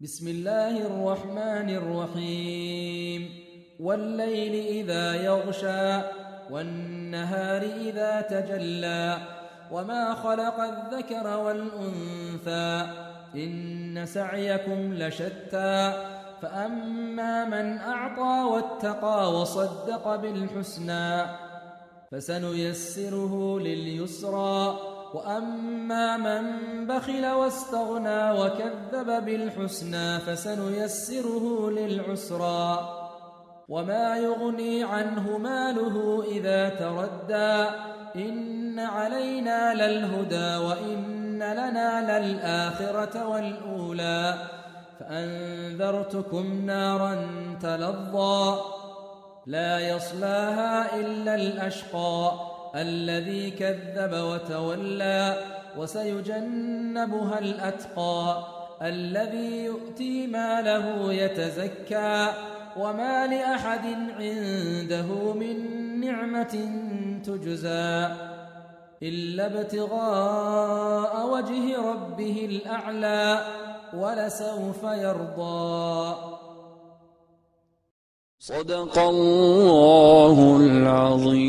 بسم الله الرحمن الرحيم. والليل إذا يغشى والنهار إذا تجلى وما خلق الذكر والأنثى إن سعيكم لشتى فأما من أعطى واتقى وصدق بالحسنى فسنيسره لليسرى وأما من بخل واستغنى وكذب بالحسنى فسنيسره للعسرى وما يغني عنه ماله إذا تردى إن علينا للهدى وإن لنا للآخرة والأولى فأنذرتكم نارا تلظى لا يصلاها إلا الأشقى الذي كذب وتولى وسيجنبها الأتقى الذي يؤتي ماله يتزكى وما لأحد عنده من نعمة تجزى إلا ابتغاء وجه ربه الأعلى ولسوف يرضى. صدق الله العظيم.